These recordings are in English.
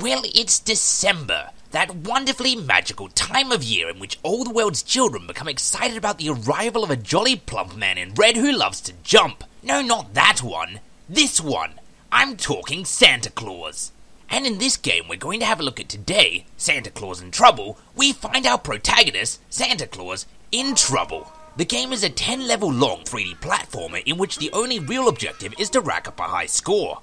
Well, it's December, that wonderfully magical time of year in which all the world's children become excited about the arrival of a jolly plump man in red who loves to jump. No, not that one. This one. I'm talking Santa Claus. And in this game we're going to have a look at today, Santa Claus in Trouble, we find our protagonist, Santa Claus, in trouble. The game is a 10-level long 3D platformer in which the only real objective is to rack up a high score.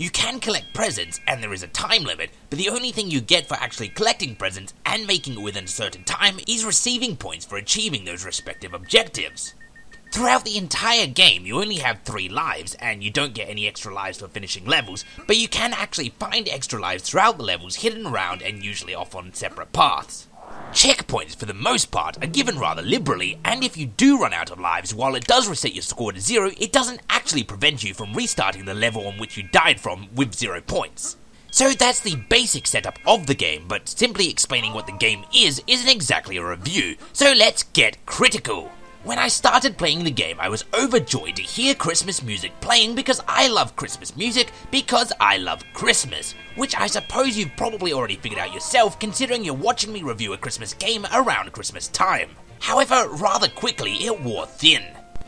You can collect presents, and there is a time limit, but the only thing you get for actually collecting presents and making it within a certain time is receiving points for achieving those respective objectives. Throughout the entire game, you only have 3 lives, and you don't get any extra lives for finishing levels, but you can actually find extra lives throughout the levels hidden around and usually off on separate paths. Checkpoints, for the most part, are given rather liberally, and if you do run out of lives, while it does reset your score to 0, it doesn't actually prevent you from restarting the level on which you died from with 0 points. So that's the basic setup of the game, but simply explaining what the game is isn't exactly a review, so let's get critical. When I started playing the game, I was overjoyed to hear Christmas music playing because I love Christmas music because I love Christmas, which I suppose you've probably already figured out yourself considering you're watching me review a Christmas game around Christmas time. However, rather quickly it wore thin.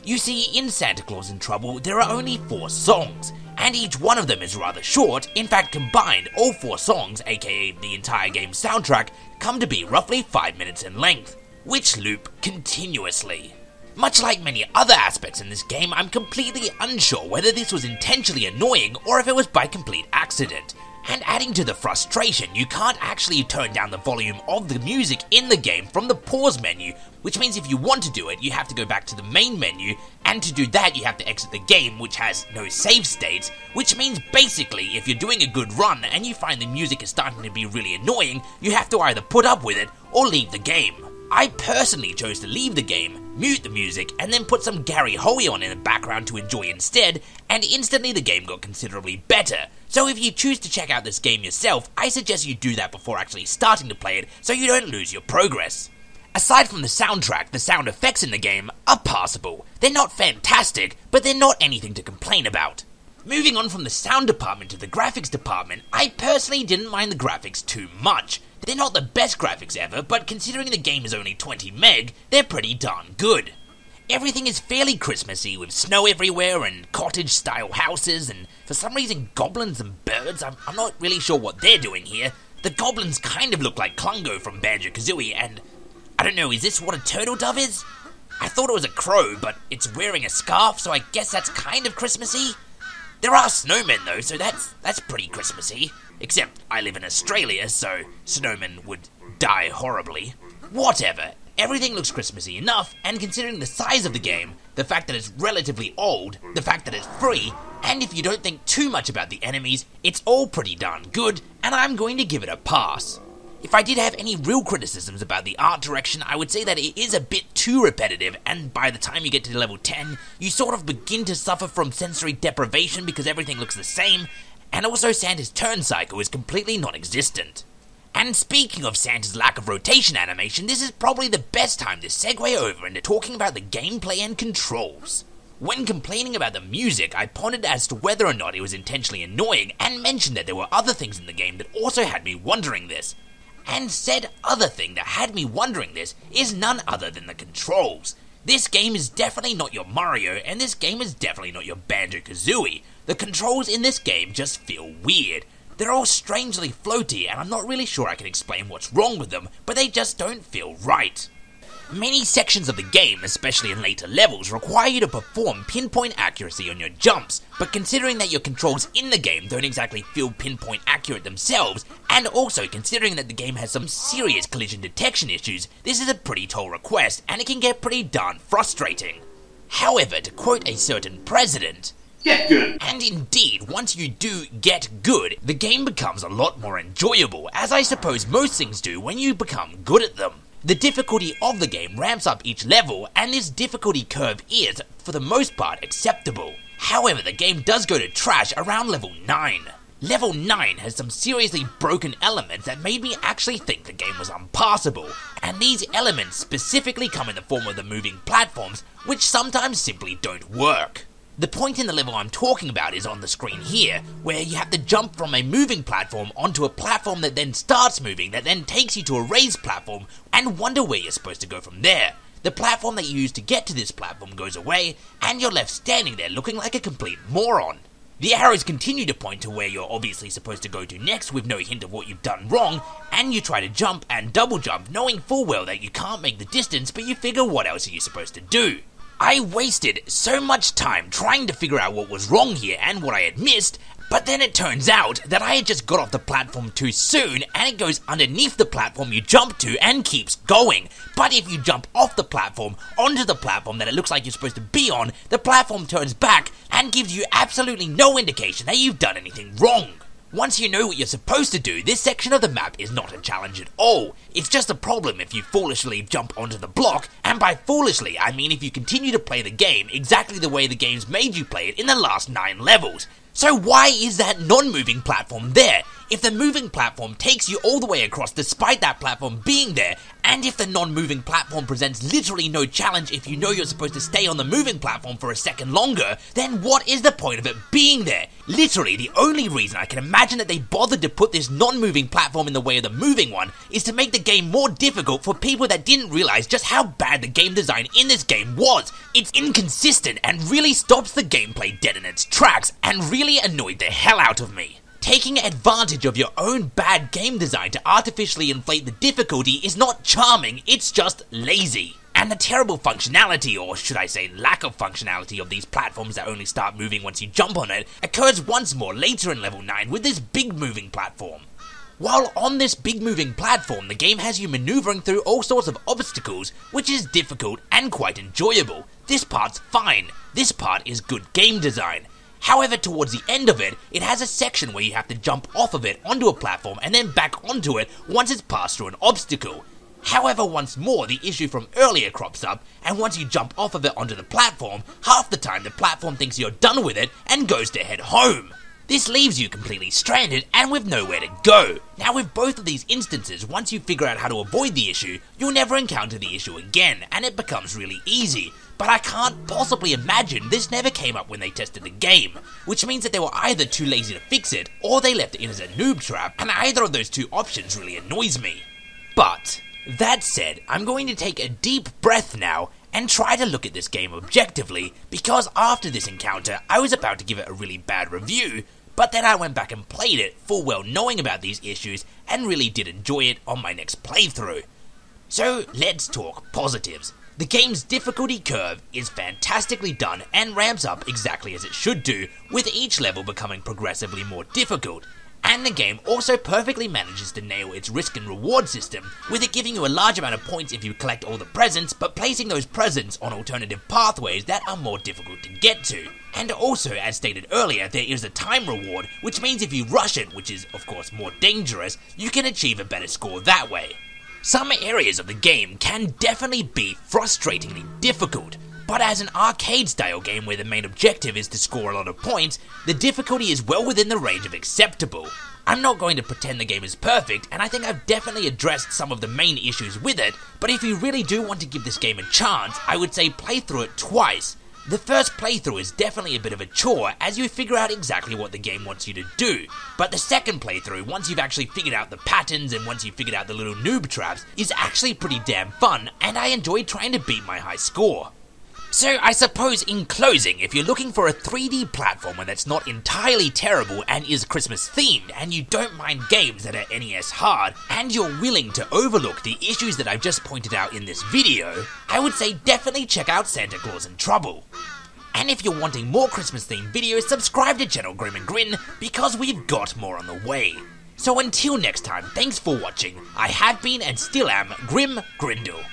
You see, in Santa Claus in Trouble, there are only 4 songs, and each one of them is rather short. In fact, combined, all 4 songs, aka the entire game soundtrack, come to be roughly 5 minutes in length, which loop continuously. Much like many other aspects in this game, I'm completely unsure whether this was intentionally annoying or if it was by complete accident. And adding to the frustration, you can't actually turn down the volume of the music in the game from the pause menu, which means if you want to do it, you have to go back to the main menu, and to do that you have to exit the game, which has no save states, which means basically if you're doing a good run and you find the music is starting to be really annoying, you have to either put up with it or leave the game. I personally chose to leave the game, mute the music, and then put some Gary Hoey on in the background to enjoy instead, and instantly the game got considerably better. So if you choose to check out this game yourself, I suggest you do that before actually starting to play it so you don't lose your progress. Aside from the soundtrack, the sound effects in the game are passable. They're not fantastic, but they're not anything to complain about. Moving on from the sound department to the graphics department, I personally didn't mind the graphics too much. They're not the best graphics ever, but considering the game is only 20 meg, they're pretty darn good. Everything is fairly Christmassy, with snow everywhere and cottage-style houses, and for some reason goblins and birds, I'm not really sure what they're doing here. The goblins kind of look like Klungo from Banjo Kazooie, and I don't know, is this what a turtle dove is? I thought it was a crow, but it's wearing a scarf, so I guess that's kind of Christmassy. There are snowmen though, so that's pretty Christmassy. Except I live in Australia, so snowmen would die horribly. Whatever, everything looks Christmassy enough, and considering the size of the game, the fact that it's relatively old, the fact that it's free, and if you don't think too much about the enemies, it's all pretty darn good, and I'm going to give it a pass. If I did have any real criticisms about the art direction, I would say that it is a bit too repetitive, and by the time you get to level 10, you sort of begin to suffer from sensory deprivation because everything looks the same, and also Santa's turn cycle is completely non-existent. And speaking of Santa's lack of rotation animation, this is probably the best time to segue over into talking about the gameplay and controls. When complaining about the music, I pondered as to whether or not it was intentionally annoying, and mentioned that there were other things in the game that also had me wondering this. And said other thing that had me wondering this is none other than the controls. This game is definitely not your Mario, and this game is definitely not your Banjo-Kazooie. The controls in this game just feel weird. They're all strangely floaty, and I'm not really sure I can explain what's wrong with them, but they just don't feel right. Many sections of the game, especially in later levels, require you to perform pinpoint accuracy on your jumps, but considering that your controls in the game don't exactly feel pinpoint accurate themselves, and also considering that the game has some serious collision detection issues, this is a pretty tall request, and it can get pretty darn frustrating. However, to quote a certain president, "Get good!" And indeed, once you do get good, the game becomes a lot more enjoyable, as I suppose most things do when you become good at them. The difficulty of the game ramps up each level, and this difficulty curve is, for the most part, acceptable. However, the game does go to trash around level 9. Level 9 has some seriously broken elements that made me actually think the game was unpassable, and these elements specifically come in the form of the moving platforms, which sometimes simply don't work. The point in the level I'm talking about is on the screen here, where you have to jump from a moving platform onto a platform that then starts moving, that then takes you to a raised platform, and wonder where you're supposed to go from there. The platform that you used to get to this platform goes away, and you're left standing there looking like a complete moron. The arrows continue to point to where you're obviously supposed to go to next with no hint of what you've done wrong, and you try to jump and double jump knowing full well that you can't make the distance, but you figure what else are you supposed to do? I wasted so much time trying to figure out what was wrong here and what I had missed, but then it turns out that I had just got off the platform too soon and it goes underneath the platform you jump to and keeps going. But if you jump off the platform onto the platform that it looks like you're supposed to be on, the platform turns back and gives you absolutely no indication that you've done anything wrong. Once you know what you're supposed to do, this section of the map is not a challenge at all. It's just a problem if you foolishly jump onto the block, and by foolishly I mean if you continue to play the game exactly the way the game's made you play it in the last 9 levels. So why is that non-moving platform there? If the moving platform takes you all the way across despite that platform being there, and if the non-moving platform presents literally no challenge if you know you're supposed to stay on the moving platform for a second longer, then what is the point of it being there? Literally, the only reason I can imagine that they bothered to put this non-moving platform in the way of the moving one is to make the game more difficult for people that didn't realize just how bad the game design in this game was. It's inconsistent and really stops the gameplay dead in its tracks, and really annoyed the hell out of me. Taking advantage of your own bad game design to artificially inflate the difficulty is not charming, it's just lazy. And the terrible functionality, or should I say lack of functionality, of these platforms that only start moving once you jump on it occurs once more later in level 9 with this big moving platform. While on this big moving platform, the game has you maneuvering through all sorts of obstacles, which is difficult and quite enjoyable. This part's fine. This part is good game design. However, towards the end of it, it has a section where you have to jump off of it onto a platform and then back onto it once it's passed through an obstacle. However, once more, the issue from earlier crops up, and once you jump off of it onto the platform, half the time the platform thinks you're done with it and goes to head home. This leaves you completely stranded and with nowhere to go. Now with both of these instances, once you figure out how to avoid the issue, you'll never encounter the issue again, and it becomes really easy. But I can't possibly imagine this never came up when they tested the game, which means that they were either too lazy to fix it, or they left it in as a noob trap, and either of those two options really annoys me. But, that said, I'm going to take a deep breath now, and try to look at this game objectively, because after this encounter, I was about to give it a really bad review, but then I went back and played it, full well knowing about these issues, and really did enjoy it on my next playthrough. So, let's talk positives. The game's difficulty curve is fantastically done and ramps up exactly as it should do, with each level becoming progressively more difficult. And the game also perfectly manages to nail its risk and reward system, with it giving you a large amount of points if you collect all the presents, but placing those presents on alternative pathways that are more difficult to get to. And also, as stated earlier, there is a time reward, which means if you rush it, which is of course more dangerous, you can achieve a better score that way. Some areas of the game can definitely be frustratingly difficult, but as an arcade-style game where the main objective is to score a lot of points, the difficulty is well within the range of acceptable. I'm not going to pretend the game is perfect, and I think I've definitely addressed some of the main issues with it, but if you really do want to give this game a chance, I would say play through it twice. The first playthrough is definitely a bit of a chore as you figure out exactly what the game wants you to do, but the second playthrough, once you've actually figured out the patterns and once you've figured out the little noob traps, is actually pretty damn fun, and I enjoy trying to beat my high score. So I suppose in closing, if you're looking for a 3D platformer that's not entirely terrible and is Christmas themed, and you don't mind games that are NES hard, and you're willing to overlook the issues that I've just pointed out in this video, I would say definitely check out Santa Claus in Trouble. And if you're wanting more Christmas themed videos, subscribe to channel Grim and Grin, because we've got more on the way. So until next time, thanks for watching. I have been and still am Grim Grindle.